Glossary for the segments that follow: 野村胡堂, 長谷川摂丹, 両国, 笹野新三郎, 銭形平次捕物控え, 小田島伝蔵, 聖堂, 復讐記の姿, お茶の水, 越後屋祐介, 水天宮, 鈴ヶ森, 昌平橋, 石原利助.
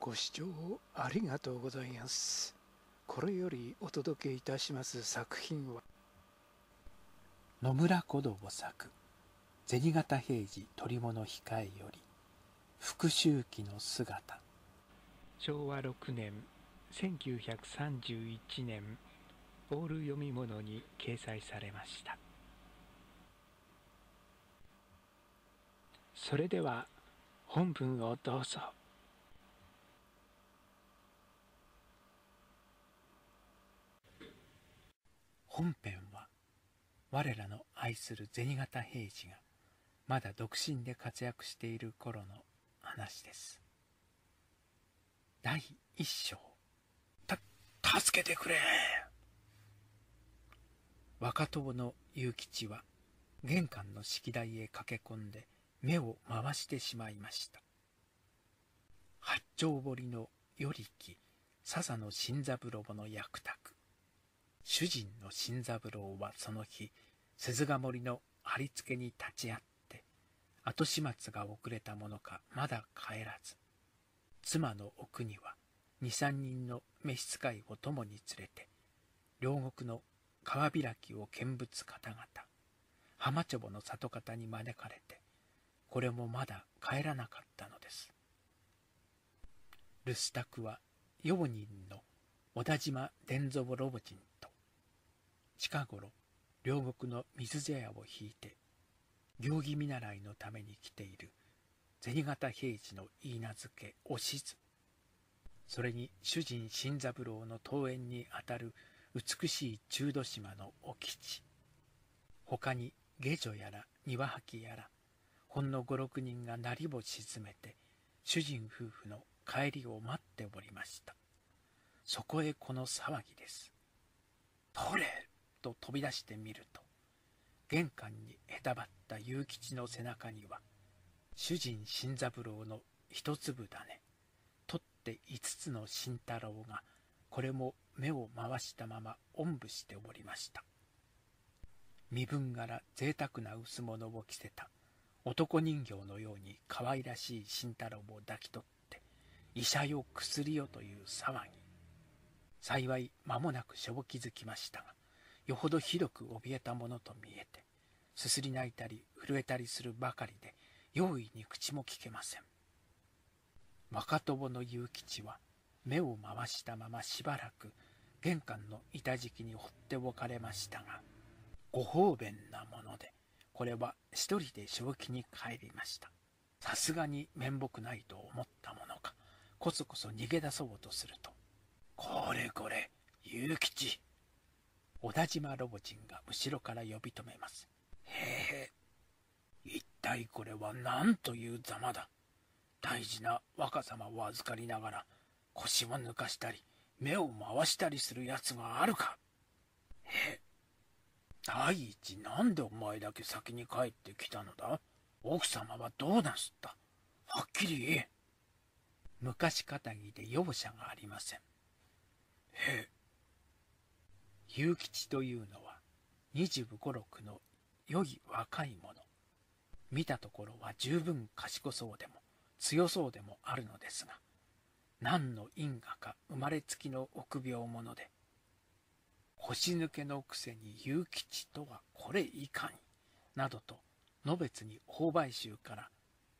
ご視聴ありがとうございます。これよりお届けいたします作品は野村胡堂作「銭形平次捕物控え」より「復讐記の姿」。昭和6年1931年オール読み物に掲載されました。それでは本文をどうぞ。本編は我らの愛する銭形平次がまだ独身で活躍している頃の話です。第一章助けてくれ。若党の勇吉は玄関の式台へ駆け込んで目を回してしまいました。八丁堀の与力、笹の新三郎の役宅、主人の新三郎はその日、鈴ヶ森の貼り付けに立ち会って、後始末が遅れたものかまだ帰らず、妻のお国は2、3人の召使いを共に連れて、両国の川開きを見物方々、浜ちょぼの里方に招かれて、これもまだ帰らなかったのです。留守宅は用人の小田島伝蔵老人と、近頃両国の水茶屋を引いて、行儀見習いのために来ている銭形平次の言い名付けおしず、それに主人新三郎の遠縁にあたる美しい中土島のお吉、ほかに下女やら庭履きやら、ほんの5、6人がなりを沈めて主人夫婦の帰りを待っておりました。そこへこの騒ぎです。取れと飛び出してみると、玄関にへたばった勇吉の背中には主人新三郎の一粒種5つの新太郎がこれも目を回したままおんぶしておりました。身分柄贅沢な薄物を着せた男人形のように可愛らしい新太郎を抱き取って「医者よ薬よ」という騒ぎ。幸い間もなくしょぼ気づきましたが、よほどひどく怯えたものと見えて、すすり泣いたり震えたりするばかりで容易に口もきけません。若友の勇吉は目を回したまましばらく玄関の板敷きに放っておかれましたが、ご方便なものでこれは一人で正気に帰りました。さすがに面目ないと思ったものか、こそこそ逃げ出そうとすると「これこれ勇吉」小田島老人が後ろから呼び止めます。へえ、一体これは何というざまだ。大事な若様を預かりながら腰を抜かしたり目を回したりするやつがあるか。え、第一なんでお前だけ先に帰ってきたのだ。奥様はどうなすった。はっきり言え。昔かたぎで容赦がありません。へえ。勇吉というのは25、6の良い若い者、見たところは十分賢そうでも強そうでもあるのですが、何の因果か生まれつきの臆病者で、腰抜けのくせに勇吉とはこれいかになどとのべつに方々衆から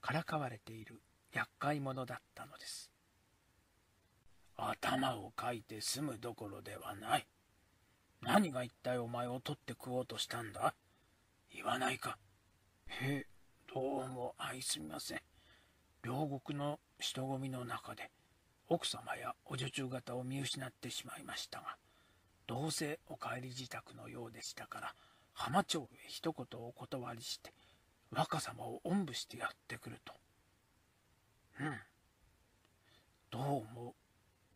からかわれている厄介者だったのです。頭をかいて済むどころではない。何が一体お前を取って食おうとしたんだ。言わないか。へえ、どうもあいすみません。両国の人混みの中で奥様やお女中方を見失ってしまいましたが、どうせお帰り自宅のようでしたから浜町へ一言お断りして若様をおんぶしてやってくると。うん、どうも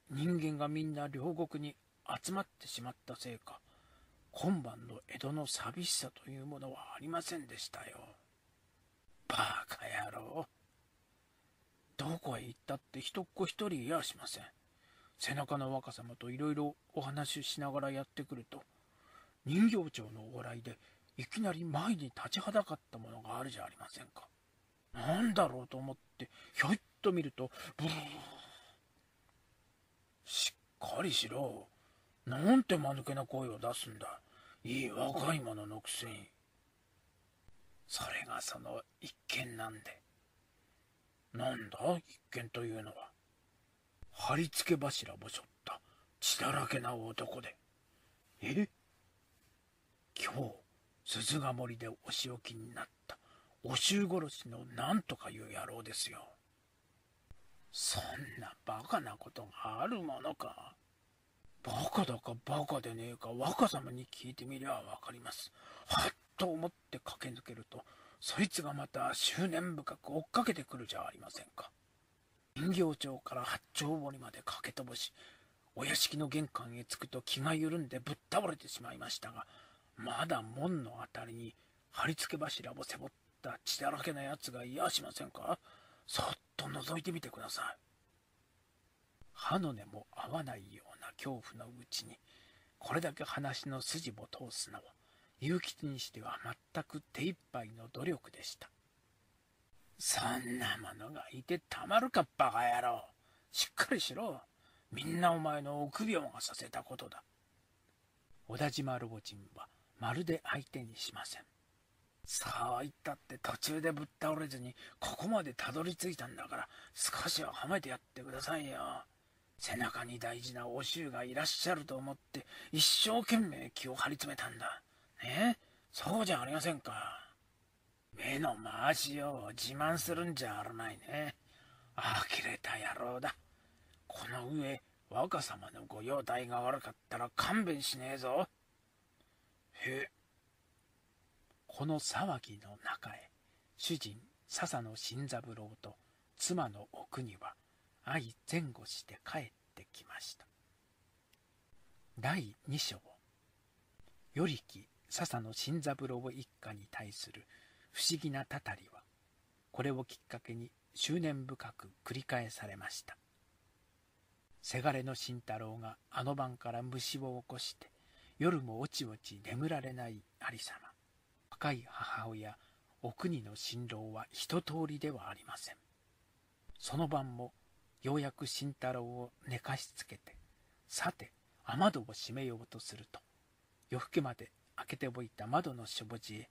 人間がみんな両国に集まってしまったせいか、今晩の江戸の寂しさというものはありませんでしたよ。バカ野郎、どこへ行ったって人っ子一人いやしません。背中の若様といろいろお話ししながらやってくると、人形町の往来でいきなり前に立ちはだかったものがあるじゃありませんか。なんだろうと思ってひょいっと見ると、ブルーしっかりしろ。なんて間抜けな声を出すんだ。いい若い者のくせに。それがその一件なんで。なんだ一件というのは。貼り付け柱ぼしょった血だらけな男で。え？今日鈴ヶ森でお仕置きになったお衆殺しのなんとかいう野郎ですよ。そんなバカなことがあるものか。バカだかバカでねえか若様に聞いてみりゃわかります。はっと思って駆け抜けるとそいつがまた執念深く追っかけてくるじゃありませんか。人形町から八丁堀まで駆け飛ばしお屋敷の玄関へ着くと気が緩んでぶっ倒れてしまいましたが、まだ門のあたりに張り付け柱を背負った血だらけなやつがいやしませんか。そっと覗いてみてください。歯の根も合わないような恐怖のうちにこれだけ話の筋を通すのは勇吉にしては全く手一杯の努力でした。そんなものがいてたまるかバカ野郎。しっかりしろ。みんなお前の臆病がさせたことだ。小田島老人はまるで相手にしません。そう言ったって途中でぶっ倒れずにここまでたどり着いたんだから少しは褒めてやってくださいよ。背中に大事なお衆がいらっしゃると思って一生懸命気を張り詰めたんだ。ねえ、そうじゃありませんか。目の回しを自慢するんじゃあるまいね。呆れた野郎だ。この上若様のご容体が悪かったら勘弁しねえぞ。へ。この騒ぎの中へ主人笹野新三郎と妻のお国は相前後して帰ってきました。第2章。与力笹野新三郎一家に対する不思議なたたりはこれをきっかけに執念深く繰り返されました。せがれの慎太郎があの晩から虫を起こして夜もおちおち眠られない有様、若い母親お国の心労は一通りではありません。その晩もようやく慎太郎を寝かしつけてさて雨戸を閉めようとすると夜更けまで開けておいた窓のしょぼじへ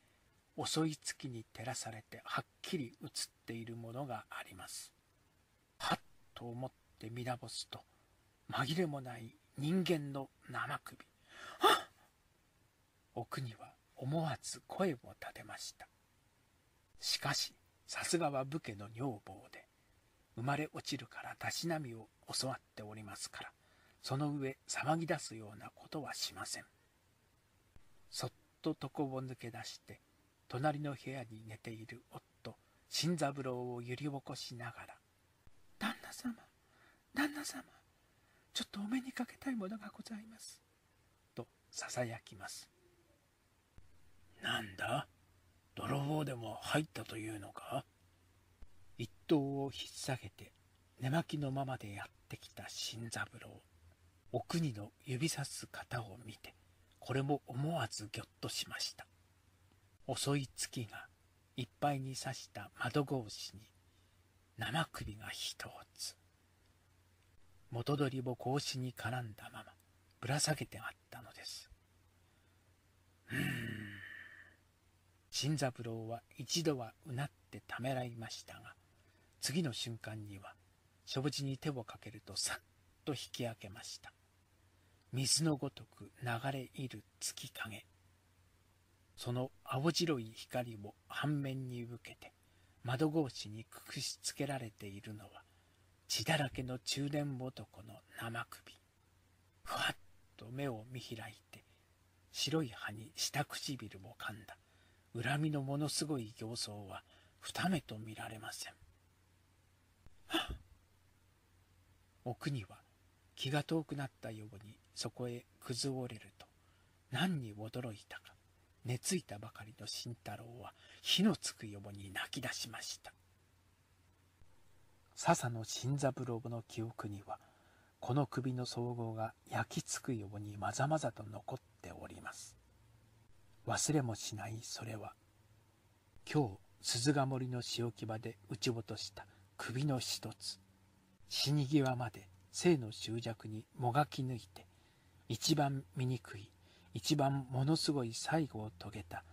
遅い月に照らされてはっきり映っているものがあります。はっと思って見なぼすと紛れもない人間の生首。はっ！お国は思わず声を立てました。しかしさすがは武家の女房で生まれ落ちるからたしなみを教わっておりますからその上騒ぎ出すようなことはしません。そっと床を抜け出して隣の部屋に寝ている夫新三郎を揺り起こしながら「旦那様旦那様ちょっとお目にかけたいものがございます」とささやきます。なんだ泥棒でも入ったというのか。一頭を引っ提げて寝巻きのままでやってきた新三郎、お国の指さす方を見てこれも思わずぎょっとしました。遅い月がいっぱいに差した窓越しに生首が一つ元取りを格子に絡んだままぶら下げてあったのです。新三郎は一度はうなってためらいましたが次の瞬間にはしょぼじに手をかけるとさっと引き上げました。水のごとく流れいる月影、その青白い光を半面に受けて窓格子にくくしつけられているのは血だらけの中年男の生首。ふわっと目を見開いて白い歯に下唇を噛んだ恨みのものすごい形相は二目と見られません。はっ。お国は気が遠くなったようにそこへ崩れると何に驚いたか寝ついたばかりの慎太郎は火のつくように泣き出しました。笹野新三郎の記憶にはこの首の相合が焼きつくようにまざまざと残っております。忘れもしないそれは今日鈴ヶ森の仕置き場で打ち落とした首の一つ、死に際まで性の執着にもがき抜いて、一番醜い、一番ものすごい最後を遂げた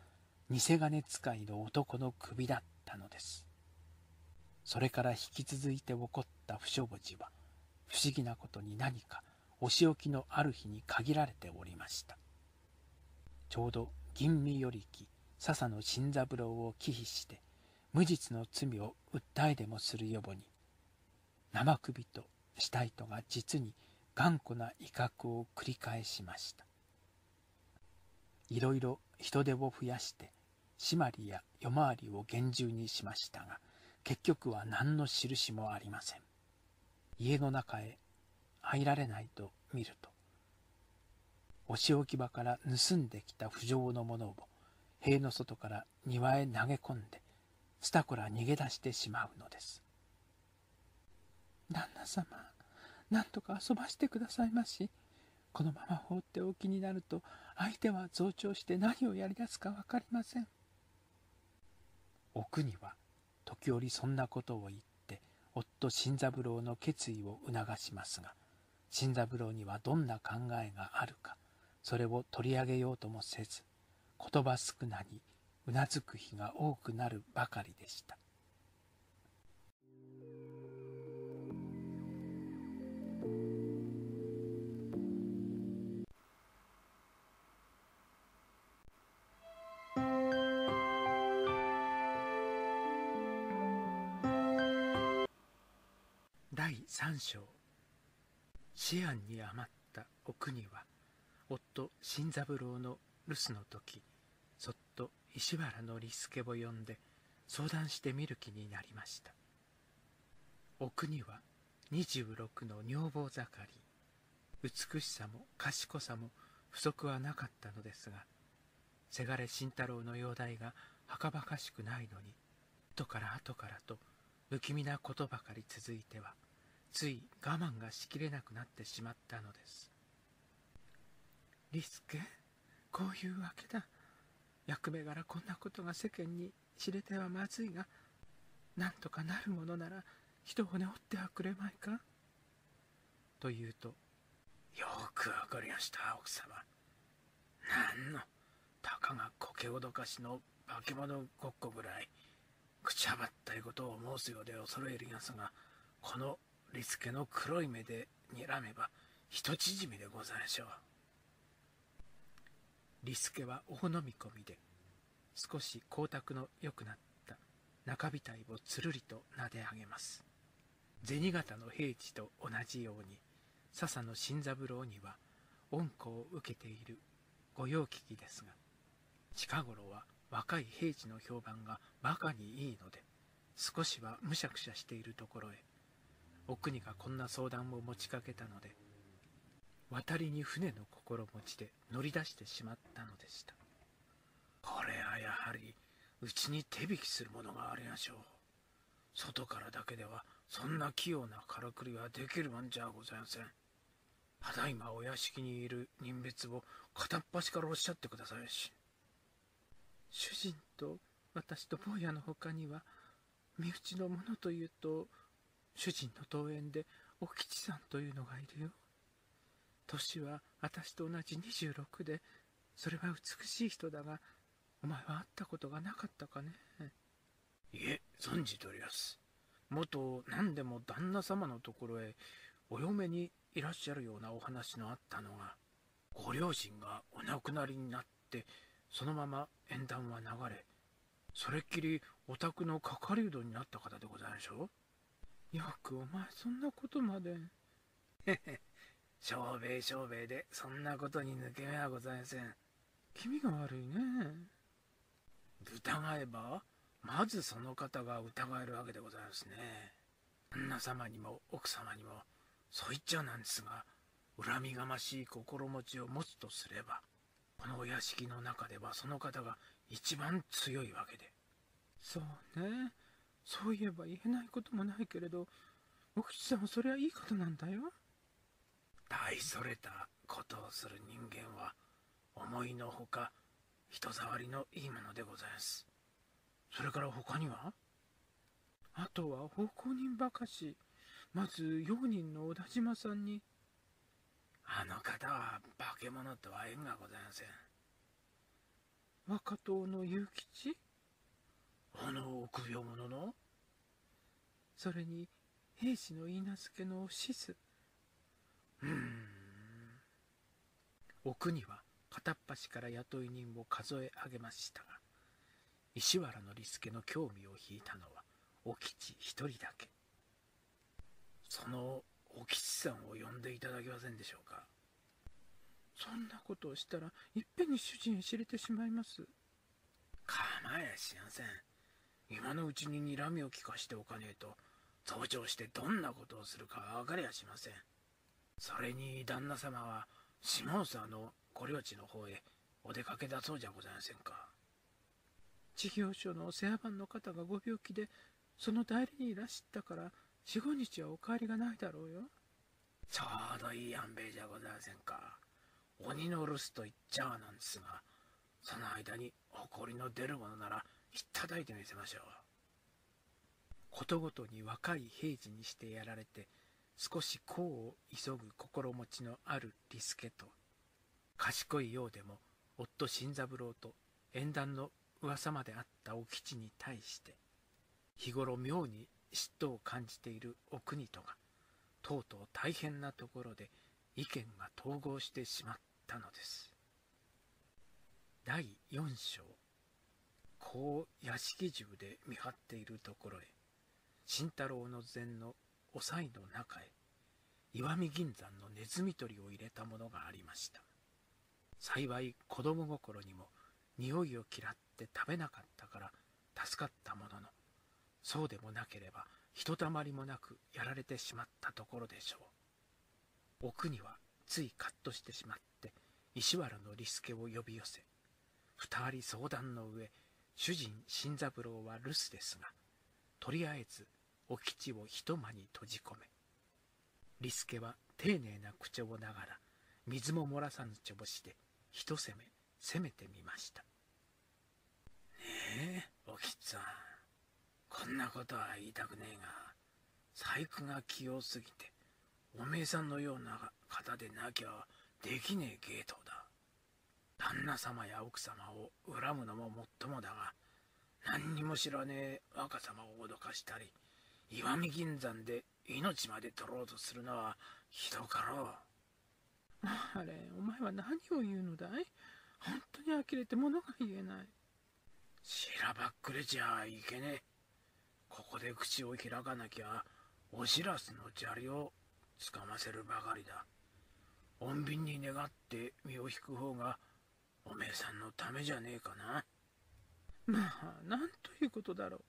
偽金使いの男の首だったのです。それから引き続いて起こった不祥事は、不思議なことに何かお仕置きのある日に限られておりました。ちょうど吟味与力笹野新三郎を忌避して、無実の罪を訴えでもする予母に、生首と死体とが実に頑固な威嚇を繰り返しました。いろいろ人手を増やして、締まりや夜回りを厳重にしましたが、結局は何の印もありません。家の中へ入られないと見ると、お仕置き場から盗んできた不浄のものを塀の外から庭へ投げ込んで、スタコラ逃げ出してしまうのです。旦那様、なんとか遊ばしてくださいまし。このまま放っておきになると、相手は増長して何をやり出すかわかりません。奥には、時折そんなことを言って、夫新三郎の決意を促しますが、新三郎にはどんな考えがあるか、それを取り上げようともせず、言葉少なにうなずく日が多くなるばかりでした。第3章。思案に余ったお国は、夫新三郎の留守の時、そっと石原の利助を呼んで相談してみる気になりました。お国は26の女房盛り、美しさも賢さも不足はなかったのですが、せがれ慎太郎の容体がはかばかしくないのに、後から後からと不気味なことばかり続いては、つい我慢がしきれなくなってしまったのです。利助、こういうわけだ。役目柄こんなことが世間に知れてはまずいが、なんとかなるものなら一骨折ってはくれまいか。と言うと、よくわかりました、奥様。なんの、たかが苔おどかしの化け物ごっこぐらい、くちゃばったいことを申すようで恐れ入りますが、この利助の黒い目で睨めば、ひと縮みでございましょう。利助は大飲み込みで、少し光沢の良くなった中額をつるりと撫で上げます。銭形の平次と同じように、笹野新三郎には恩子を受けている御用聞きですが、近頃は若い平次の評判がバカにいいので、少しはむしゃくしゃしているところへ、お国がこんな相談を持ちかけたので、渡りに船の心持ちで乗り出してしまったのでした。これはやはりうちに手引きするものがありましょう。外からだけではそんな器用なからくりはできるもんじゃございません。ただいまお屋敷にいる人別を片っ端からおっしゃってくださいし。主人と私と坊やのほかには、身内の者というと、主人の遠縁でお吉さんというのがいるよ。年は私と同じ26で、それは美しい人だが、お前は会ったことがなかったかね。いえ、存じております。元何でも旦那様のところへお嫁にいらっしゃるようなお話のあったのが、ご両親がお亡くなりになって、そのまま縁談は流れ、それっきりお宅の係り人になった方でございましょう。よくお前そんなことまで。へへ小兵小兵で、そんなことに抜け目はございません。気味が悪いね。疑えば、まずその方が疑えるわけでございますね。旦那様にも奥様にも、そう言っちゃなんですが、恨みがましい心持ちを持つとすれば、このお屋敷の中ではその方が一番強いわけで。そうね。そういえば言えないこともないけれど、お口さんはそれはいいことなんだよ。大それたことをする人間は、思いのほか人触りのいいものでございます。それから他には、あとは奉公人ばかし、まず4人の小田島さんに、あの方は化け物とは縁がございません。若党の勇吉、あの臆病者の、それに兵士の稲助のシス、奥には片っ端から雇い人を数え上げましたが、石原の利助の興味を引いたのはお吉一人だけ。そのお吉さんを呼んでいただけませんでしょうか。そんなことをしたらいっぺんに主人へ知れてしまいます。構えやしません。今のうちに睨みを利かしておかねえと、登場してどんなことをするか分かりやしません。それに旦那様は下総の御領地の方へお出かけだそうじゃございませんか。事業所のお世話番の方がご病気で、その代理にいらしたから4、5日はお帰りがないだろうよ。ちょうどいい安兵衛じゃございませんか。鬼の留守と言っちゃあなんですが、その間に埃の出るものならひったたいてみせましょう。ことごとに若い平次にしてやられて、少し功を急ぐ心持ちのある利助と、賢いようでも夫新三郎と縁談の噂まであったお吉に対して、日頃妙に嫉妬を感じているお国とが、とうとう大変なところで意見が統合してしまったのです。第4章、こう屋敷中で見張っているところへ、新太郎の膳のおさいの中へ、石見銀山のネズミ捕りを入れたものがありました。幸い子供心にも匂いを嫌って食べなかったから助かったものの、そうでもなければひとたまりもなくやられてしまったところでしょう。奥にはついカッとしてしまって石原の利助を呼び寄せ、二人相談の上、主人新三郎は留守ですが、とりあえずお吉を一間に閉じ込め、利助は丁寧な口調ながら水も漏らさぬ調子で一攻め攻めてみました。ねえお吉さん、こんなことは言いたくねえが、細工が器用すぎておめえさんのような方でなきゃできねえ芸当だ。旦那様や奥様を恨むのももっともだが、何にも知らねえ若様を脅かしたり、石見銀山で命まで取ろうとするのはひどかろう。あれ、お前は何を言うのだい。本当に呆れて物が言えない。しらばっくれちゃいけねえ。ここで口を開かなきゃ、おしらすの砂利をつかませるばかりだ。穏便に願って身を引く方が、おめえさんのためじゃねえかな。まあ、なんということだろう。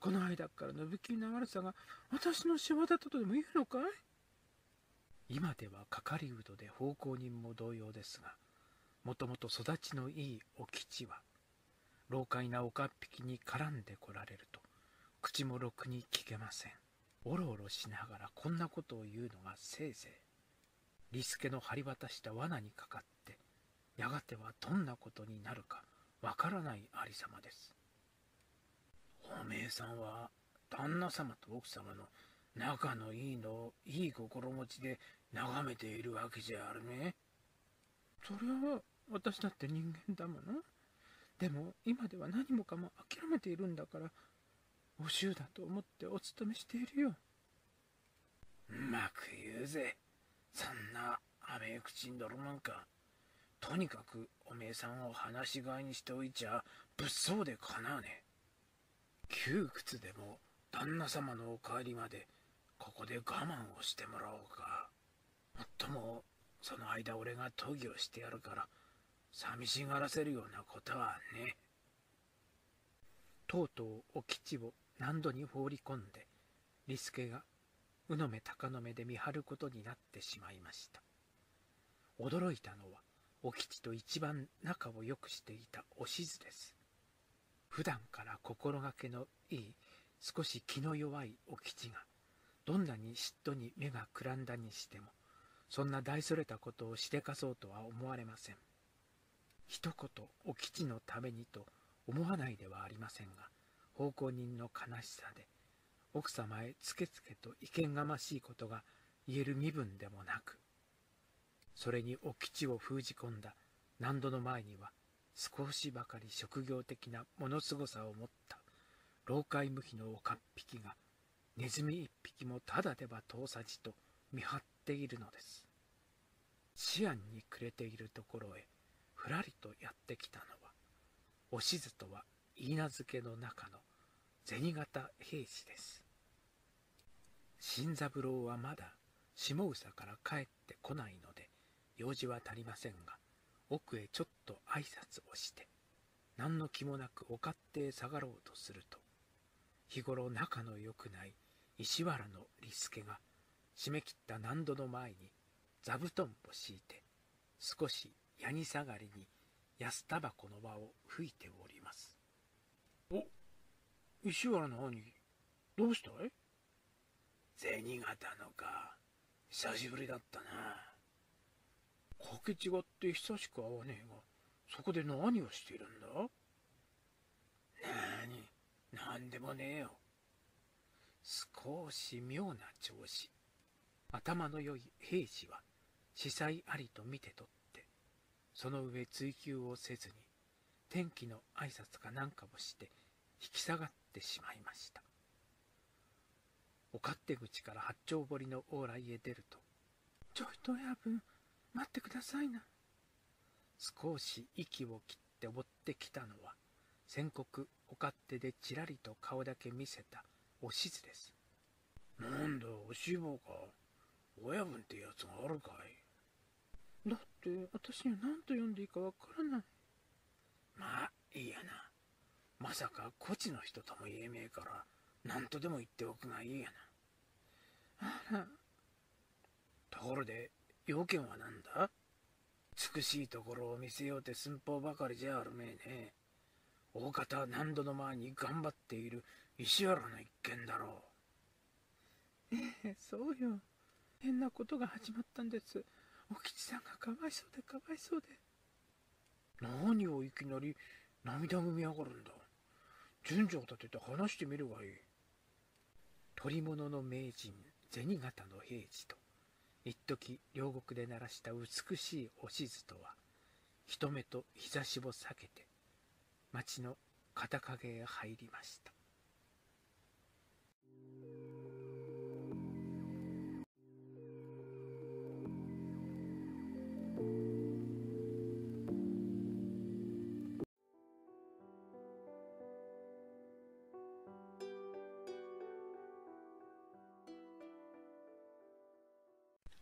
この間からのぶきりな悪さが私の仕業だとでも言うのかい。今では係人で奉公人も同様ですが、もともと育ちのいいお吉は、老快なおかっぴきに絡んでこられると、口もろくに聞けません。おろおろしながらこんなことを言うのがせいぜい。利助の張り渡した罠にかかって、やがてはどんなことになるかわからないありさまです。おめえさんは旦那様と奥様の仲のいいのをいい心持ちで眺めているわけじゃあるね。そりゃ私だって人間だもの。でも今では何もかも諦めているんだから、おしゅうだと思ってお勤めしているよ。うまく言うぜ。そんな甘え口に泥まんか。とにかくおめえさんを放し飼いにしておいちゃ物騒でかなわねえ。窮屈でも旦那様のお帰りまでここで我慢をしてもらおうか。もっともその間俺が研ぎをしてやるから、寂しがらせるようなことはね。とうとうお吉を何度に放り込んで、利助がうの目鷹の目で見張ることになってしまいました。驚いたのはお吉と一番仲を良くしていたおしずです。普段から心がけのいい少し気の弱いお吉が、どんなに嫉妬に目がくらんだにしても、そんな大それたことをしでかそうとは思われません。一言お吉のためにと思わないではありませんが、奉公人の悲しさで奥様へつけつけといけんがましいことが言える身分でもなく、それにお吉を封じ込んだ難度の前には、少しばかり職業的なものすごさを持った老快無比の岡っ引きが、ネズミ一匹もただでは遠さじと見張っているのです。思案に暮れているところへふらりとやってきたのは、おしずとは許嫁の中の銭形平次です。新三郎はまだ下宇佐から帰ってこないので用事は足りませんが、奥へちょっと挨拶をして何の気もなくお勝手へ下がろうとすると、日頃仲の良くない石原の利助が締め切った難度の前に座布団を敷いて、少しやに下がりに安タバコの輪を吹いております。お、石原の兄、どうしたい？銭形のか、久しぶりだったな。かけ違って久しく会わねえが、そこで何をしているんだ？なんでもねえよ。少し妙な調子。頭の良い平次は、子細ありと見てとって、その上追及をせずに、天気の挨拶かなんかをして、引き下がってしまいました。お勝手口から八丁堀の往来へ出ると、ちょいと親分、待ってくださいな。少し息を切って追ってきたのは、先刻お勝手でちらりと顔だけ見せたおしずです。なんだ、おしぼか。親分ってやつがあるかい？だって、私には何と呼んでいいかわからない。まあ、いいやな。まさか、こちの人とも言えねえから、何とでも言っておくがいいやな。あら。ところで、要件は何だ？美しいところを見せようて寸法ばかりじゃあるめえね。大方何度の前に頑張っている石原の一件だろう。ええ、そうよ。変なことが始まったんです。お吉さんがかわいそうでかわいそうで。何をいきなり涙ぐみ上がるんだ。順序を立てて話してみるがいい。捕り物の名人、銭形の平次と、一時両国で鳴らした美しいおしずとは、人目と日差しを避けて、町の片影へ入りました。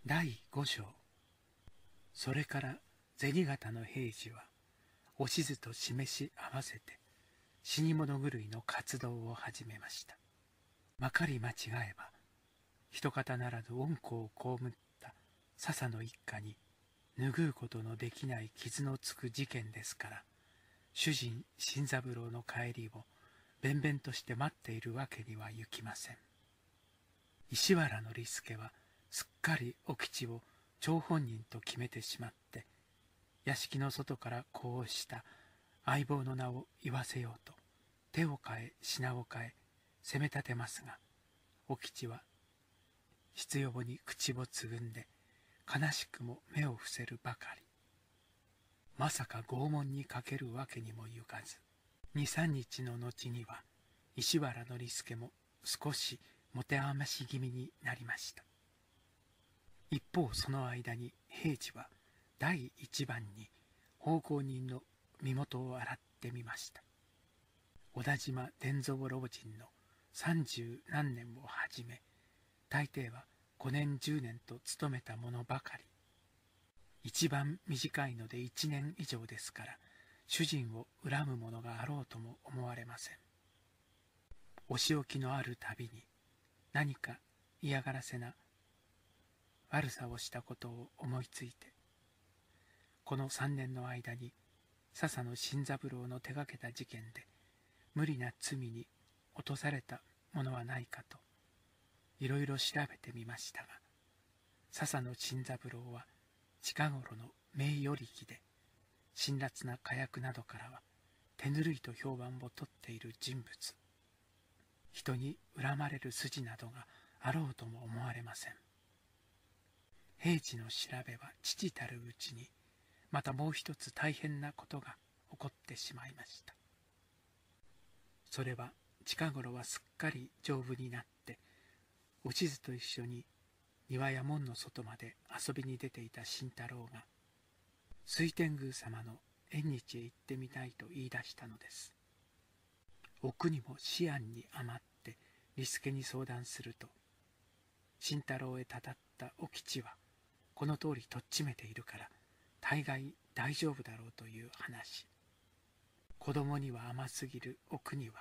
第5章。それから銭形の平次は、おしずと示し合わせて、死に物狂いの活動を始めました。まかり間違えば、一方ならず恩子を被った笹の一家に、拭うことのできない傷のつく事件ですから、主人新三郎の帰りを、べんべんとして待っているわけにはいきません。石原の利助は、すっかりお吉を張本人と決めてしまって、屋敷の外からこうした相棒の名を言わせようと、手を変え品を変え攻め立てますが、お吉は執拗に口をつぐんで、悲しくも目を伏せるばかり。まさか拷問にかけるわけにもゆかず、2、3日の後には石原の利助も少しもてあまし気味になりました。一方その間に平次は、第一番に奉公人の身元を洗ってみました。小田島伝蔵老人の30何年をはじめ、大抵は5年10年と勤めたものばかり。一番短いので1年以上ですから、主人を恨むものがあろうとも思われません。お仕置きのあるたびに、何か嫌がらせな悪さをしたことを思いついて、この3年の間に、笹野新三郎の手がけた事件で、無理な罪に落とされたものはないかと、いろいろ調べてみましたが、笹野新三郎は、近頃の名誉力で、辛辣な火薬などからは、手ぬるいと評判を取っている人物。人に恨まれる筋などがあろうとも思われません。平治の調べは父たるうちに、またもう一つ大変なことが起こってしまいました。それは近頃はすっかり丈夫になって、お千津と一緒に庭や門の外まで遊びに出ていた慎太郎が、水天宮様の縁日へ行ってみたいと言い出したのです。奥にも思案に余って利助に相談すると、慎太郎へたたったお吉はこの通りとっちめているから大概大丈夫だろうという話。子供には甘すぎる奥には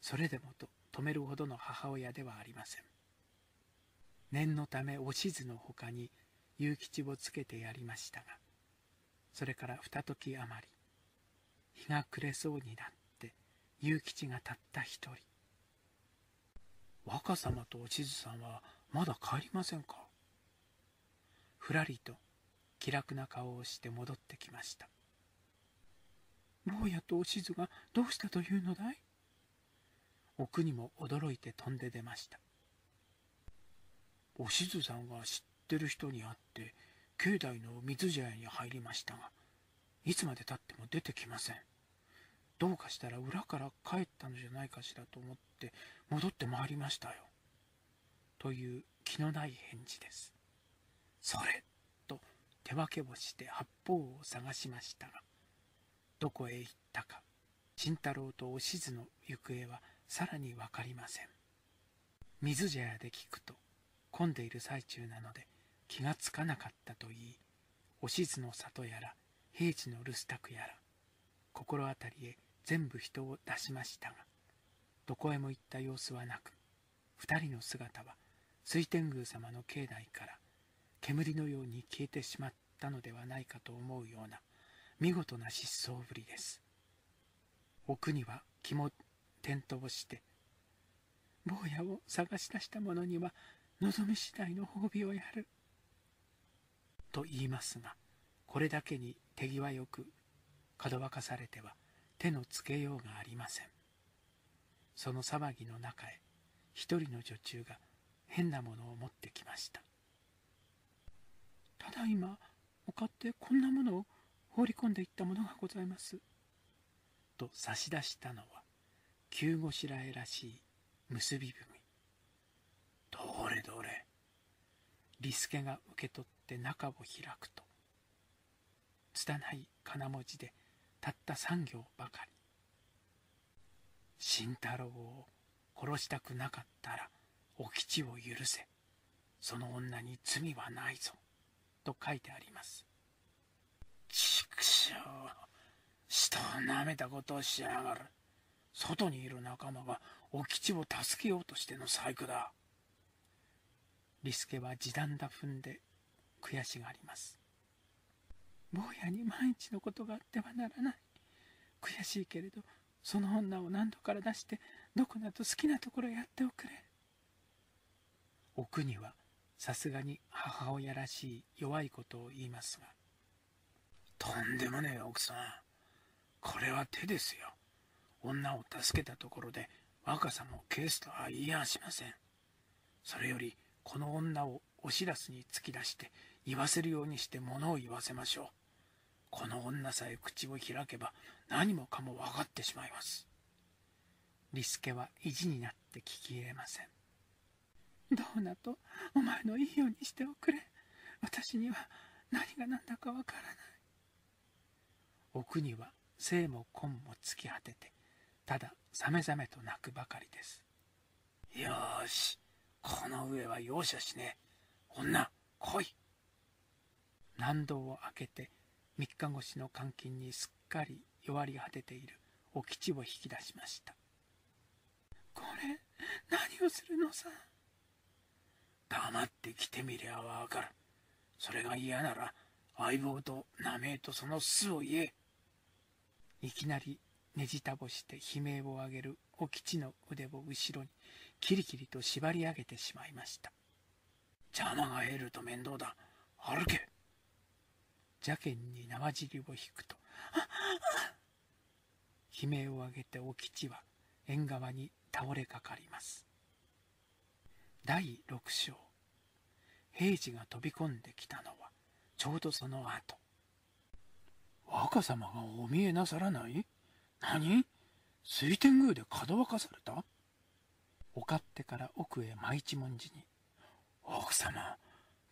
それでもと止めるほどの母親ではありません。念のためおしずのほかに勇吉をつけてやりましたが、それから二時余り、日が暮れそうになって勇吉がたった一人。若様とお千津さんはまだ帰りませんか。ふらりと気楽な顔をして戻ってきました。坊やとお千津がどうしたというのだい。奥にも驚いて飛んで出ました。お千津さんが知ってる人に会って境内の水茶屋に入りましたが、いつまでたっても出てきません。どうかしたら裏から帰ったのじゃないかしらと思って戻ってまいりましたよ。という気のない返事です。それと手分けをして八方を探しましたが、どこへ行ったか、慎太郎とおしずの行方はさらにわかりません。水茶屋で聞くと、混んでいる最中なので気がつかなかったと言い、おしずの里やら平地の留守宅やら、心当たりへ全部人を出しましたが、どこへも行った様子はなく、二人の姿は水天宮様の境内から煙のように消えてしまったのではないかと思うような見事な失踪ぶりです。奥には気も転倒して、坊やを探し出した者には望み次第の褒美をやる。と言いますが、これだけに手際よく門分かされては手のつけようがありません。その騒ぎの中へ一人の女中が変なものを持ってきました。ただいまお買ってこんなものを放り込んでいったものがございます、と差し出したのは急ごしらえらしい結び組。どれどれ。利助が受け取って中を開くと、拙い金文字でたった三行ばかり。慎太郎を殺したくなかったらお吉を許せ。その女に罪はないぞ。と書いてあります。畜生。人を舐めたことをしやがる。外にいる仲間がお吉を助けようとしての細工だ。利助は時短だ踏んで悔しがります。坊やに万一のことがあってはならない。悔しいけれど、その女を何度から出して、どこなど好きなところへやっておくれ。奥には、さすがに母親らしい弱いことを言いますが。とんでもねえ奥さん。これは手ですよ。女を助けたところで、若さもケースとは言いやしません。それより、この女をお知らせに突き出して、言わせるようにして物を言わせましょう。この女さえ口を開けば何もかも分かってしまいます。利助は意地になって聞き入れません。どうなとお前のいいようにしておくれ。私には何が何だか分からない。奥には精も根も尽き果てて、たださめざめと泣くばかりです。よーし、この上は容赦しねえ。女、来い。難道を開けて三日越しの監禁にすっかり弱り果てているお吉を引き出しました。これ何をするのさ。黙って来てみりゃわかる。それが嫌なら相棒と名前とその巣を言え。いきなりねじたぼして悲鳴を上げるお吉の腕を後ろにキリキリと縛り上げてしまいました。邪魔が減ると面倒だ。歩け。邪剣に縄尻を引くと、悲鳴を上げてお吉は縁側に倒れかかります。第6章。平次が飛び込んできたのはちょうどその後。若様がお見えなさらない？何？水天宮でかどわかされた？お勝手から奥へ舞一文字に、奥様、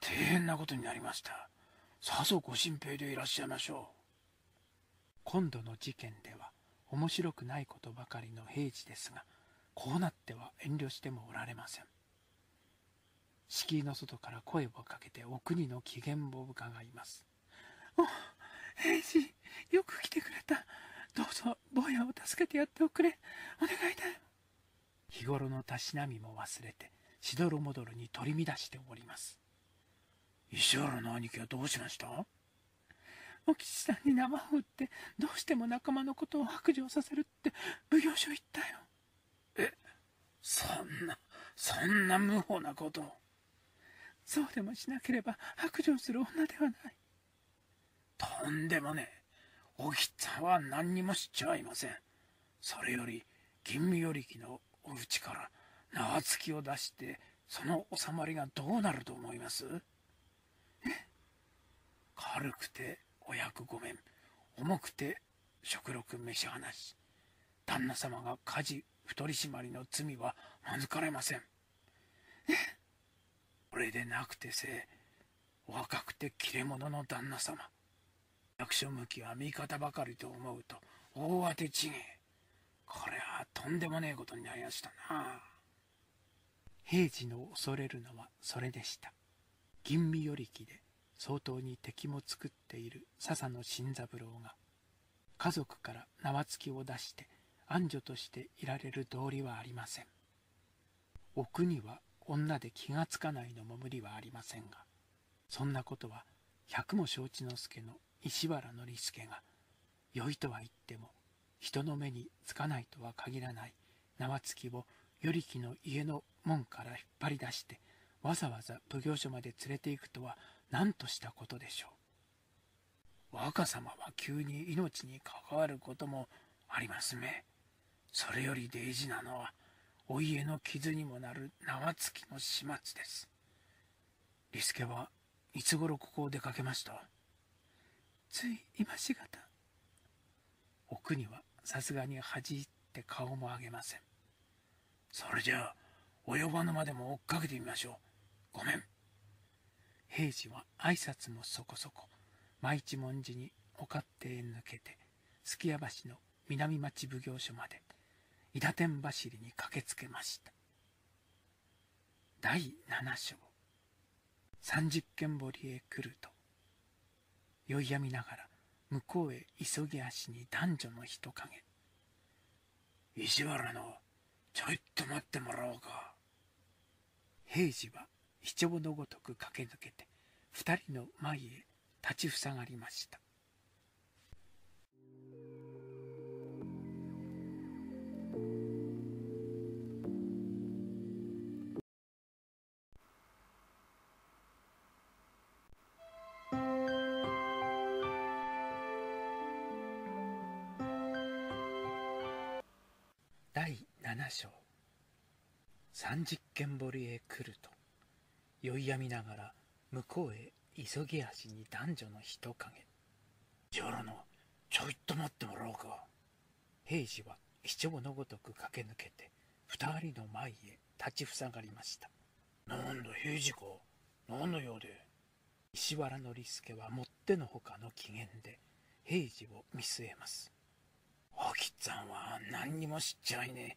大変なことになりました。さぞご心配でいらっしゃいましょう。今度の事件では面白くないことばかりの平次ですが、こうなっては遠慮してもおられません。敷居の外から声をかけてお国の機嫌をうかがいます。お、平次、よく来てくれた。どうぞ坊やを助けてやっておくれ。お願いだよ。日頃のたしなみも忘れてしどろもどろに取り乱しております。石原の兄貴はどうしました？お吉さんに生を打ってどうしても仲間のことを白状させるって奉行所行ったよ。え、そんな無法なことを。そうでもしなければ白状する女ではない。とんでもねえ。お吉さんは何にもしちゃいません。それより吟味与力のお家から縄付きを出して、その収まりがどうなると思います？軽くてお役御免、重くて食禄召し放し、旦那様が家事太り締まりの罪は免れません。これでなくてせお若くて切れ者の旦那様、役所向きは味方ばかりと思うと大当てちげえ。これはとんでもねえことになりましたな。平次の恐れるのはそれでした。吟味与力で相当に敵も作っている笹野新三郎が家族から縄付きを出して安女としていられる道理はありません。お国は女で気がつかないのも無理はありませんが、そんなことは百も承知の助の石原紀助が良いとは言っても人の目につかないとは限らない縄付きを与力の家の門から引っ張り出してわざわざ奉行所まで連れて行くとは何としたことでしょう。若様は急に命に関わることもありますね。それより大事なのはお家の傷にもなる縄付きの始末です。利助はいつ頃ここを出かけました？つい今しがた。お国はさすがに恥じって顔も上げません。それじゃあ及ばぬまでも追っかけてみましょう。ごめん。平次は挨拶もそこそこ舞一文字にお勝手へ抜けて数寄屋橋の南町奉行所まで伊達天走りに駆けつけました。第7章。30間堀へ来ると酔いやみながら向こうへ急ぎ足に男女の人影。石原のちょいっと待ってもらおうか。平次は非常のごとく駆け抜けて二人の前へ立ちふさがりました。第7章。30間堀へ来ると酔いやみながら向こうへ急ぎ足に男女の人影。石原のちょいっと待ってもらおうか。平次は非常のごとく駆け抜けて二人の前へ立ちふさがりました。なんだ平次か、何の用で。石原のりすけはもってのほかの機嫌で平次を見据えます。おきっさんは何にも知っちゃいねえ。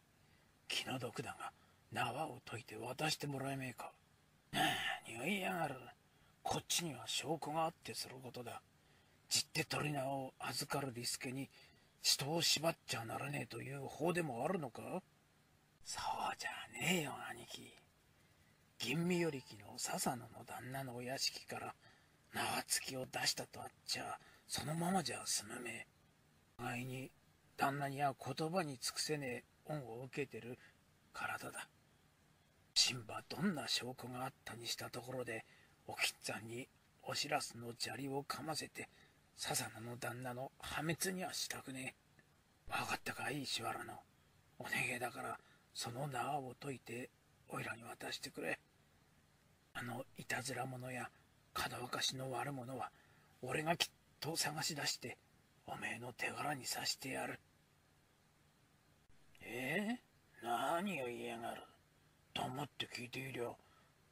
気の毒だが縄を解いて渡してもらえねえか。何を言いやがる。こっちには証拠があってすることだ。じって取り縄を預かる利助に人を縛っちゃならねえという法でもあるのか。そうじゃねえよ兄貴。吟味与力の笹野の旦那のお屋敷から縄付きを出したとあっちゃそのままじゃ済むめえ。互いに旦那には言葉に尽くせねえ恩を受けてる体だ。神はどんな証拠があったにしたところでおきっさんにおしらすの砂利をかませて笹野の旦那の破滅にはしたくねえ。分かったかい石原の。お願いだからその縄を解いておいらに渡してくれ。あのいたずら者やかどわかしの悪者は俺がきっと探し出しておめえの手柄にさしてやる。何を言いやがる。黙って聞いていりゃ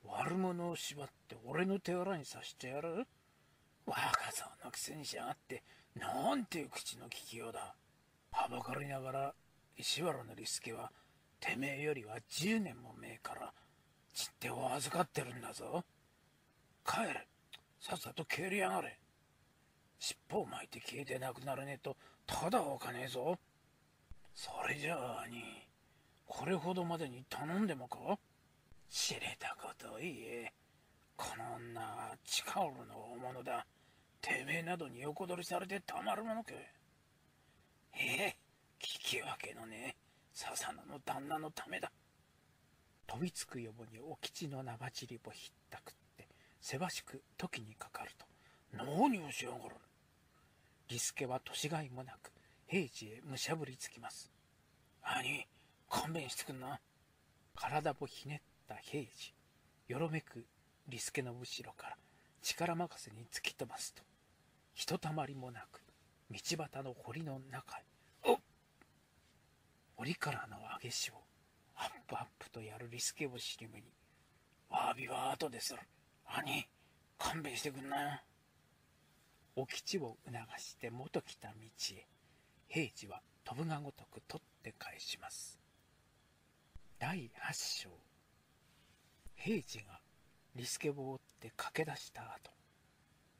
悪者を縛って俺の手柄にさしてやる。若さのくせにしやがってなんていう口の利きようだ。はばかりながら石原のりすけはてめえよりは10年も前から知ってを預かってるんだぞ。帰れ、さっさと蹴りやがれ。尻尾を巻いて消えてなくならねえとただおかねえぞ。それじゃあ兄、これほどまでに頼んでもか。知れたことを言え。この女は近頃の大物だ。てめえなどに横取りされてたまるものか。聞き分けのねえ笹野の旦那のためだ。飛びつくよぼにお吉の生尻ぼひったくってせわしく時にかかると、何をしやがる。利助は年がいもなく平次へむしゃぶりつきます。兄、勘弁してくんな。体をひねった平次、よろめく利助の後ろから力任せに突き飛ばすと、ひとたまりもなく道端の堀の中へ、堀からの揚げしをアップアップとやる利助を尻目に、わびは後でする。兄、勘弁してくんな。お吉を促して元来た道へ、平次は飛ぶがごとく取って返します。第8章。平次が利助を追って駆け出した後、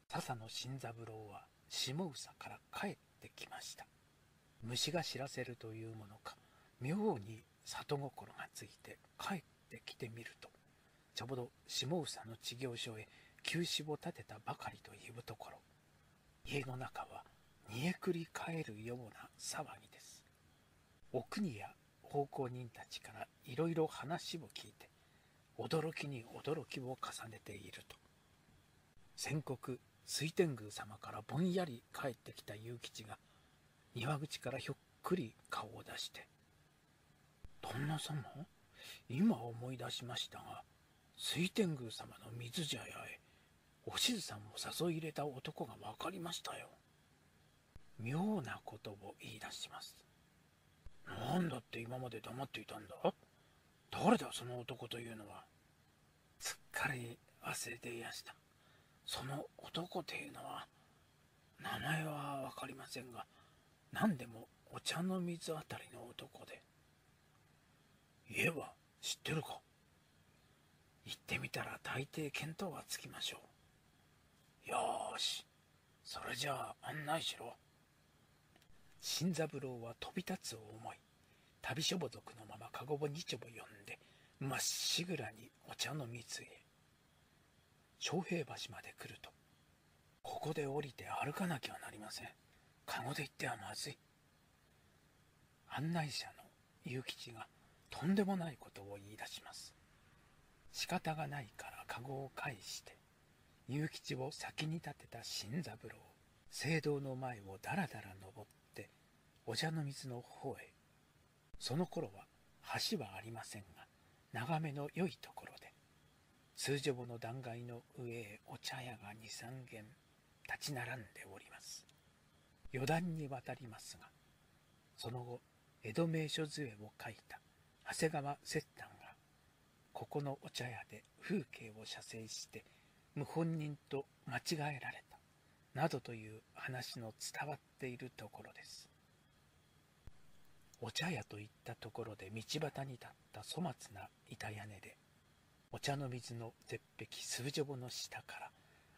笹野新三郎は下総から帰ってきました。虫が知らせるというものか、妙に里心がついて帰ってきてみると、ちょうど下総の事業所へ急死を立てたばかりというところ、家の中は煮えくり返るような騒ぎです。お国や奉公人たちからいろいろ話を聞いて、驚きに驚きを重ねていると、先刻水天宮様からぼんやり帰ってきた勇吉が庭口からひょっくり顔を出して「旦那様、今思い出しましたが、水天宮様の水茶屋へおしずさんを誘い入れた男が分かりましたよ」妙なことを言い出します。なんだって今まで黙っていたんだ。誰だその男というのは。すっかり忘れていやした。その男というのは名前は分かりませんが、何でもお茶の水あたりの男で、家は知ってるか。行ってみたら大抵見当はつきましょう。よーし、それじゃあ案内しろ。新三郎は飛び立つを思い、旅しょぼ族のままかごぼにちょぼ呼んで、まっしぐらにお茶の水へ。昌平橋まで来ると、ここで降りて歩かなきゃなりません。かごで行ってはまずい。案内者の勇吉がとんでもないことを言い出します。仕方がないからかごを返して、勇吉を先に立てた新三郎、聖堂の前をだらだら登ってお茶の水の方へ。その頃は橋はありませんが、眺めの良いところで、数畳の断崖の上へお茶屋が2、3軒立ち並んでおります。余談に渡りますが、その後江戸名所図絵を描いた長谷川摂丹がここのお茶屋で風景を写生して謀反人と間違えられたなどという話の伝わっているところです。お茶屋といったところで道端に立った粗末な板屋根で、お茶の水の絶壁数畳の下から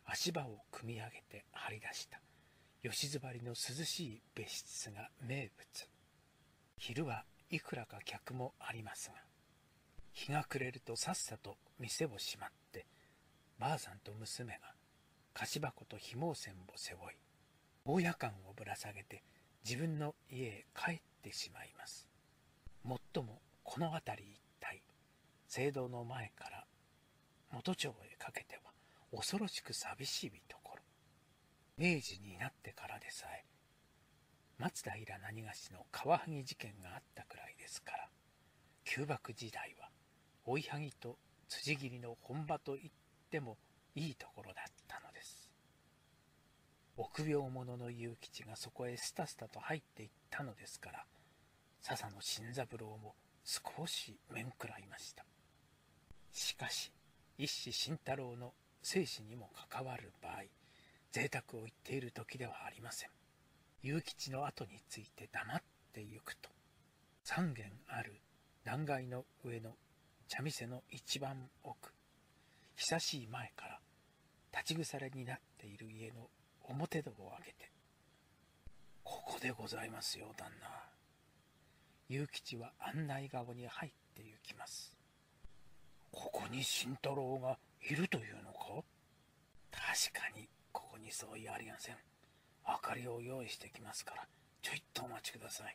足場を組み上げて張り出した吉ずばりの涼しい別室が名物。昼はいくらか客もありますが、日が暮れるとさっさと店を閉まって、ばあさんと娘が菓子箱と紐線を背負い、大やかんをぶら下げて自分の家へ帰ってしまいます。もっともこの辺り一帯、聖堂の前から元町へかけては恐ろしく寂しいところ。明治になってからでさえ、松平何がしのカワハギ事件があったくらいですから、旧幕時代は追いはぎと辻斬りの本場と言ってもいいところだったのです。臆病者の勇吉がそこへスタスタと入っていったのですから、笹野新三郎も少し面食らいました。しかし一子慎太郎の生死にも関わる場合、贅沢を言っている時ではありません。勇吉の後について黙ってゆくと、三軒ある断崖の上の茶店の一番奥、久しい前から立ち腐れになっている家の表戸を開けて、ここでございますよ、旦那。勇吉は案内側に入って行きます。ここに慎太郎がいるというのか？確かにここにそういありません。明かりを用意してきますから、ちょいっとお待ちください。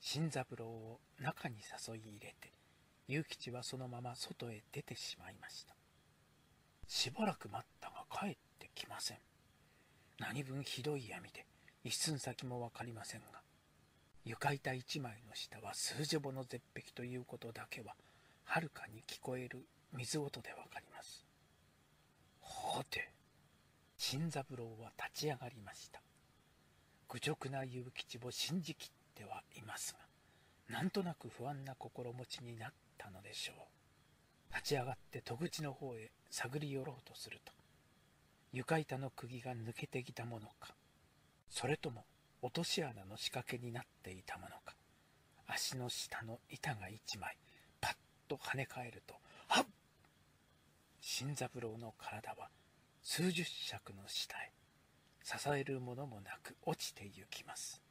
新三郎を中に誘い入れて、勇吉はそのまま外へ出てしまいました。しばらく待ったが帰ってきません。何分ひどい闇で、一寸先もわかりませんが、床板一枚の下は数十歩の絶壁ということだけは、はるかに聞こえる水音でわかります。はて、新三郎は立ち上がりました。愚直な勇吉を信じきってはいますが、なんとなく不安な心持ちになったのでしょう。立ち上がって戸口の方へ探り寄ろうとすると、床板の釘が抜けてきたものか、それとも落とし穴の仕掛けになっていたものか、足の下の板が一枚パッと跳ね返ると、はっ！新三郎の体は数十尺の下へ、支えるものもなく落ちてゆきます。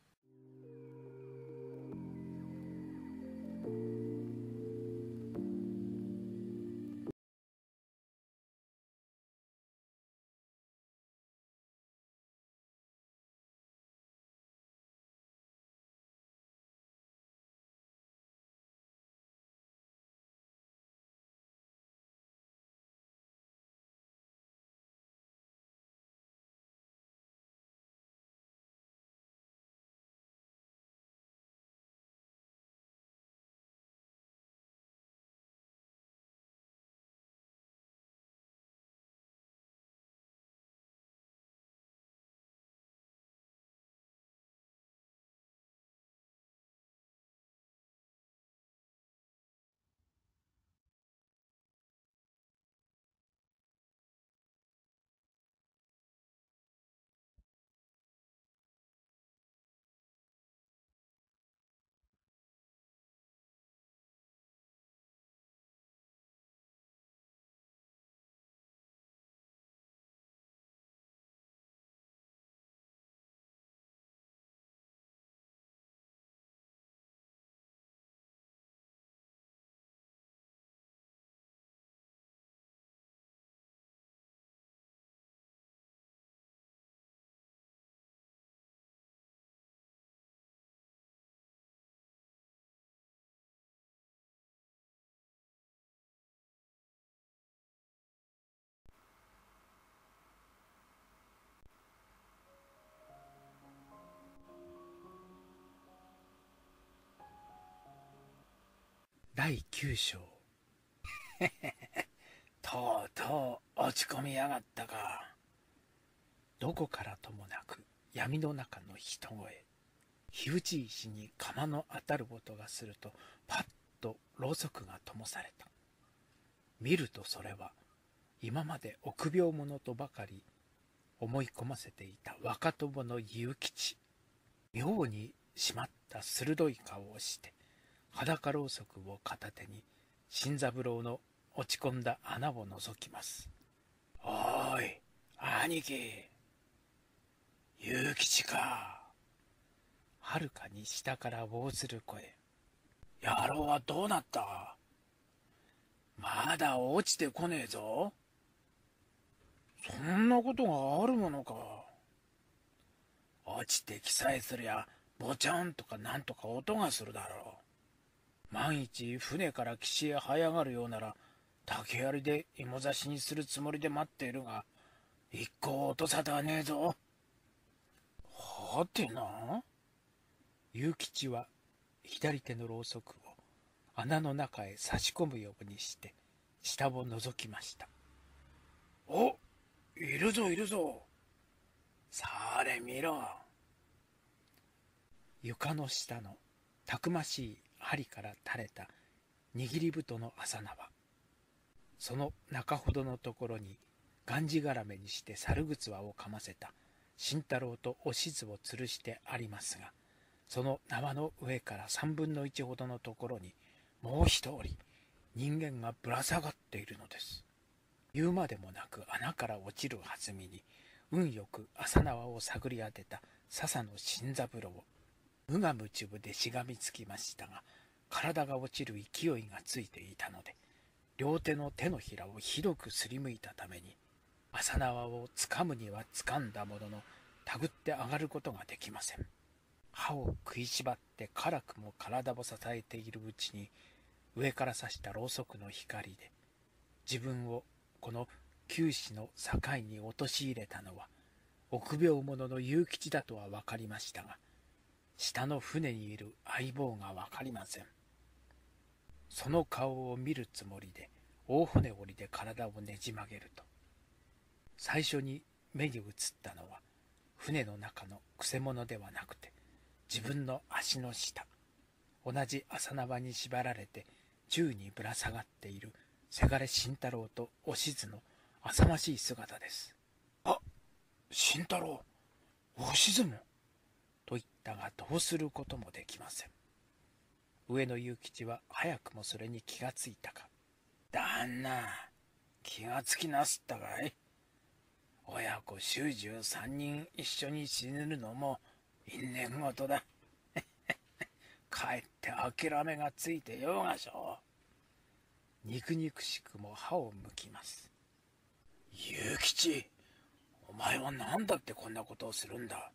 第9章。とうとう落ち込みやがったか。どこからともなく闇の中の人声。火打ち石に釜の当たる音がすると、パッとろうそくが灯された。見るとそれは、今まで臆病者とばかり思い込ませていた若友の勇吉。妙に締まった鋭い顔をして、裸ろうそくを片手に、新三郎の落ち込んだ穴を覗きます。おーい、兄貴。勇吉か。はるかに下から応ずる声。野郎はどうなった？まだ落ちてこねえぞ。そんなことがあるものか。落ちてきさえすりゃ、ぼちゃんとかなんとか音がするだろう。万一船から岸へ這い上がるようなら、竹槍で芋刺しにするつもりで待っているが、一向音沙汰はねえぞ。はてな。勇吉は左手のろうそくを穴の中へ差し込むようにして下を覗きました。お、いるぞいるぞ。それ見ろ。床の下のたくましい針から垂れた握り太の麻縄。その中ほどのところにがんじがらめにして猿ぐつわをかませた慎太郎とおしずを吊るしてありますが、その縄の上から3分の1ほどのところにもう一人人間がぶら下がっているのです。言うまでもなく穴から落ちる弾みに運よく麻縄を探り当てた笹野新三郎を無我夢中でしがみつきましたが、体が落ちる勢いがついていたので両手の手のひらをひどくすりむいたために麻縄をつかむにはつかんだもののたぐって上がることができません。歯を食いしばって辛くも体を支えているうちに、上から差したろうそくの光で自分をこの九死の境に陥れたのは臆病者の勇吉だとは分かりましたが、下の船にいる相棒が分かりません。その顔を見るつもりで大骨折りで体をねじ曲げると、最初に目に映ったのは船の中のくせ者ではなくて自分の足の下、同じ麻縄に縛られて宙にぶら下がっているせがれ慎太郎とおしずの浅ましい姿です。あ、慎太郎、おしずもと言ったが、どうすることもできません。上野勇吉は早くもそれに気がついたか、旦那、気がつきなすったかい。親子衆従3人一緒に死ぬのも因縁事だ。かえって諦めがついてようがしょう。肉肉しくも歯をむきます。勇吉、お前は何だってこんなことをするんだ。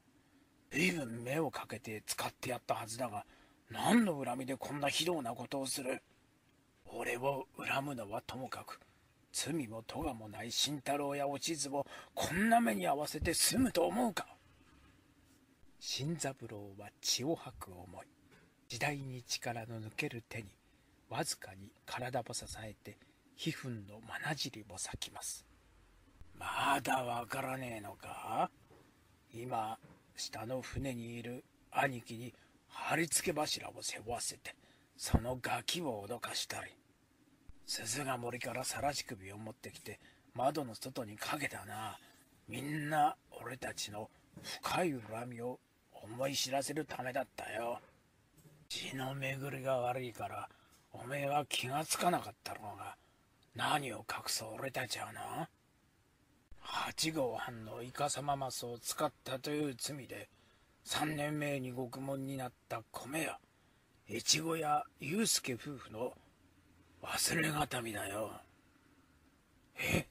随分目をかけて使ってやったはずだが、何の恨みでこんな非道なことをする。俺を恨むのはともかく、罪も咎もない慎太郎やお千津をこんな目に遭わせて済むと思うか。新三郎は血を吐く思い、時代に力の抜ける手にわずかに体を支えて悲憤のまなじりを裂きます。まだわからねえのか。今下の船にいる兄貴に貼り付け柱を背負わせて、そのガキを脅かしたり、鈴が森からさらし首を持ってきて窓の外にかけたな。みんな俺たちの深い恨みを思い知らせるためだったよ。血の巡りが悪いからおめえは気がつかなかったのが、何を隠そう俺たちはな、8号藩のイカサママスを使ったという罪で3年前に獄門になった米屋越後屋祐介夫婦の忘れがたみだよ。え？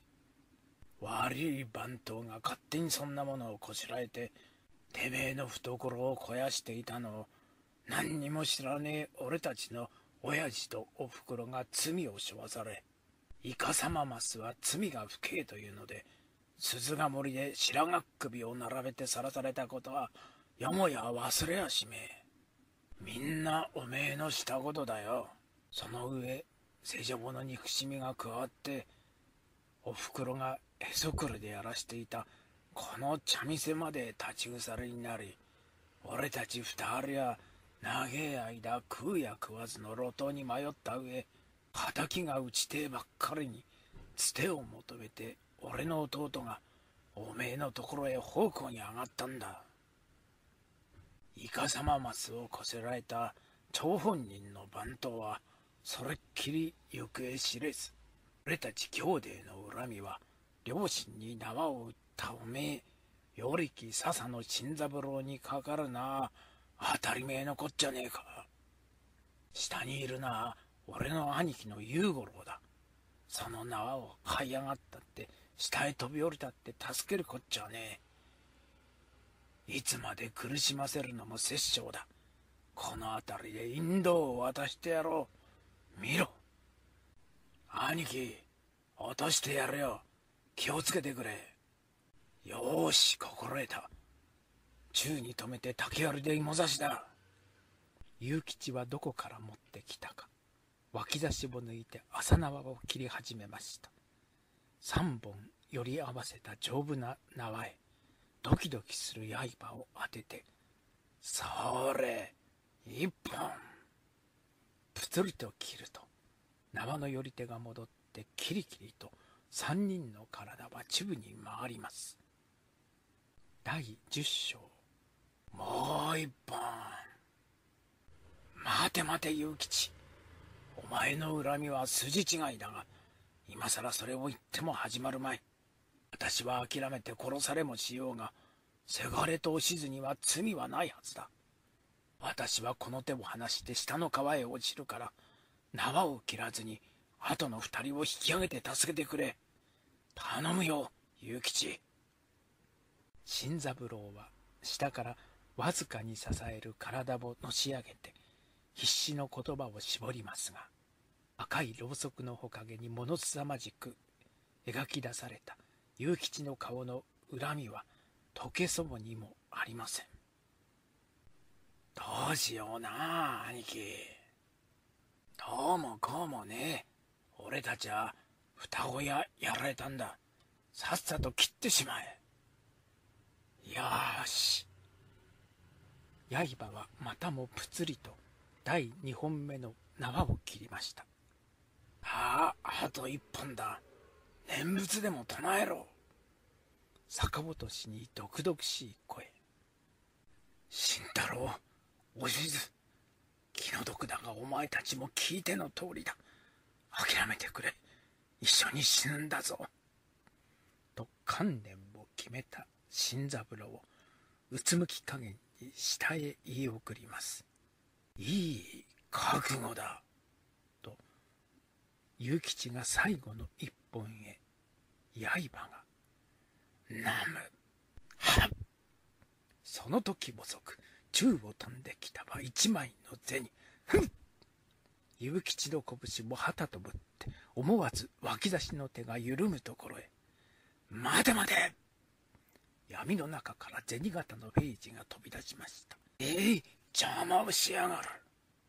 悪い番頭が勝手にそんなものをこしらえて、てめえの懐を肥やしていたのを何にも知らねえ俺たちの親父とおふくろが罪を背負わされ、イカサママスは罪が不敬というので、鈴が森で白髪首を並べてさらされたことはよもや忘れやしめえ。みんなおめえのしたことだよ。その上、聖女坊の憎しみが加わって、おふくろがへそくるでやらしていたこの茶店まで立ち腐れになり、俺たち2人は長い間食うや食わずの路頭に迷った上、仇が打ちてえばっかりにつてを求めて俺の弟がおめえのところへ奉公に上がったんだ。イカサママスをこせられた張本人の番頭はそれっきり行方知れず、俺たち兄弟の恨みは両親に縄を打ったおめえ与力笹野新三郎にかかるな。当たり前のこっちゃねえか。下にいるな、俺の兄貴の雄五郎だ。その縄を這い上がったって下へ飛び降りたって助けるこっちゃねえ。いつまで苦しませるのも殺生だ。この辺りで引導を渡してやろう。見ろ、兄貴、落としてやるよ。気をつけてくれ。よーし、心得た。宙に止めて竹槍で芋刺しだ。勇吉はどこから持ってきたか、脇差しを脱いで麻縄を切り始めました。3本より合わせた丈夫な縄へドキドキする刃を当てて、それ1本ぷつりと切ると、縄のより手が戻ってキリキリと3人の体は宙に回ります。第10章。もう1本。待て待て勇吉、お前の恨みは筋違いだが、今さらそれを言っても始まるまい。私は諦めて殺されもしようが、せがれとおしずには罪はないはずだ。私はこの手を離して下の川へ落ちるから、縄を切らずに後の2人を引き上げて助けてくれ。頼むよ勇吉。新三郎は下からわずかに支える体をのし上げて、必死の言葉を絞りますが、赤いろうそくのほかげにものすさまじく描き出された勇吉の顔の恨みは解けそうにもありません。どうしようなあ兄貴。どうもこうもね、俺たちは双子ややられたんだ。さっさと切ってしまえ。よーし。刃はまたもぷつりと第2本目の縄を切りました。あと1本だ。念仏でも唱えろ。坂本氏に毒々しい声。新太郎、おしず、気の毒だがお前たちも聞いての通りだ。諦めてくれ。一緒に死ぬんだぞ。と観念を決めた新三郎をうつむき加減に下へ言い送ります。いい覚悟だと勇吉が最後の1本へ、刃がなむはっ。その時遅く宙を飛んできたは1枚の銭。ふっ。勇吉の拳もはたとぶって、思わず脇差しの手が緩むところへ。待て待て。闇の中から銭形のページが飛び出しました。邪魔をしやがる。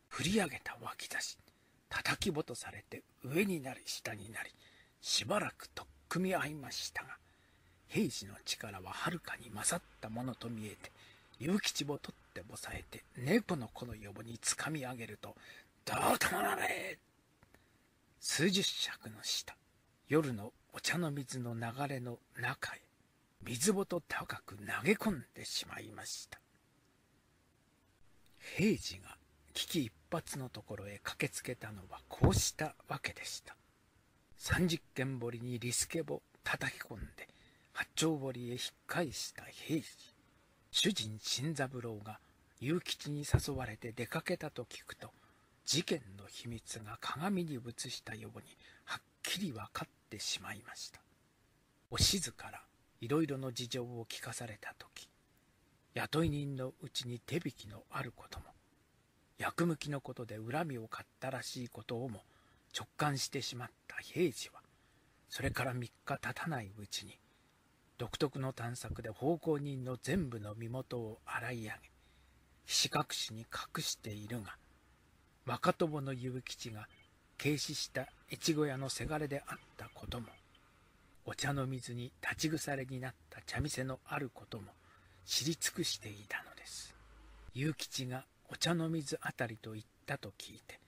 振り上げた脇差し、叩き落とされて上になり下になり、しばらく取っ組み合いましたが、平次の力ははるかに勝ったものと見えて、勇吉を取って押さえて猫の子の横につかみ上げると、どうともなれ。数十尺の下、夜のお茶の水の流れの中へ水ごと高く投げ込んでしまいました。平次が危機一髪のところへ駆けつけたのはこうしたわけでした。30間堀にリスケを叩き込んで8丁堀へ引っ返した平次、主人新三郎が勇吉に誘われて出かけたと聞くと、事件の秘密が鏡に映したようにはっきり分かってしまいました。おしずからいろいろの事情を聞かされた時、雇い人のうちに手引きのあることも、役向きのことで恨みを買ったらしいことをも直感してしまった平次は、それから3日経たないうちに独特の探索で奉公人の全部の身元を洗い上げ、ひし隠しに隠しているが、若友の勇吉が軽視した越後屋のせがれであったことも、お茶の水に立ち腐れになった茶店のあることも知り尽くしていたのです。勇吉がお茶の水あたりと言ったと聞いて、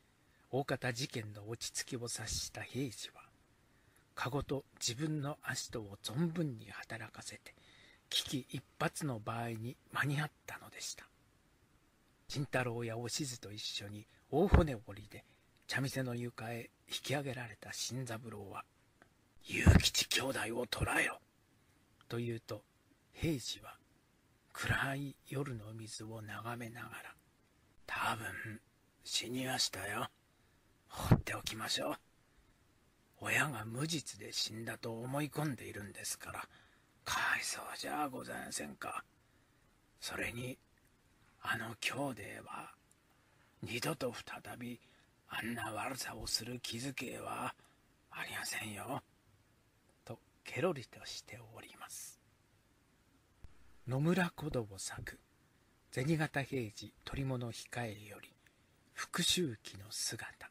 大方事件の落ち着きを察した平次は、籠と自分の足とを存分に働かせて危機一髪の場合に間に合ったのでした。新太郎やおしずと一緒に大骨折りで茶店の床へ引き上げられた新三郎は、勇吉兄弟を捕らえろと言うと、平次は暗い夜の水を眺めながら、多分死にましたよ。放っておきましょう。親が無実で死んだと思い込んでいるんですから、かわいそうじゃございませんか。それにあの兄弟は二度と再びあんな悪さをする気づけはありませんよ。とケロリとしております。野村古道作銭形平次捕物控えより、復讐記の姿。